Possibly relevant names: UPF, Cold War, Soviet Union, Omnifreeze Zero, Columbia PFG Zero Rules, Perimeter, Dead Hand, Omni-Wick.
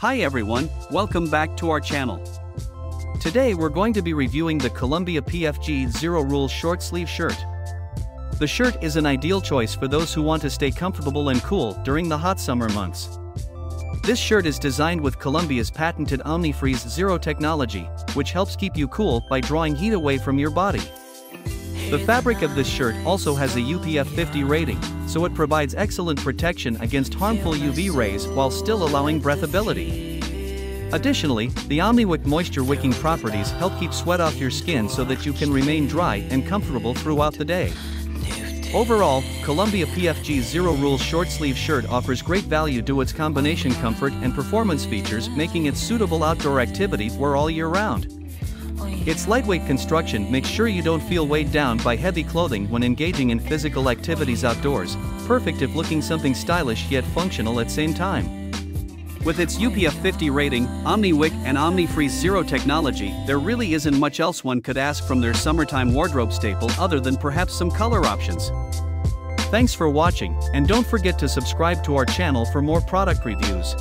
Hi everyone, welcome back to our channel. Today we're going to be reviewing the Columbia PFG Zero Rules short sleeve shirt. The shirt is an ideal choice for those who want to stay comfortable and cool during the hot summer months. This shirt is designed with Columbia's patented Omnifreeze Zero technology, which helps keep you cool by drawing heat away from your body. The fabric of this shirt also has a UPF 50 rating, so it provides excellent protection against harmful UV rays while still allowing breathability. Additionally, the Omni-Wick moisture wicking properties help keep sweat off your skin so that you can remain dry and comfortable throughout the day. Overall, Columbia PFG Zero Rules short sleeve shirt offers great value due to its combination comfort and performance features, making it suitable outdoor activity for all year round. Its lightweight construction makes sure you don't feel weighed down by heavy clothing when engaging in physical activities outdoors, perfect if looking something stylish yet functional at the same time. With its UPF 50 rating, Omni-Wick and Omnifreeze Zero technology, there really isn't much else one could ask from their summertime wardrobe staple other than perhaps some color options. Thanks for watching, and don't forget to subscribe to our channel for more product reviews.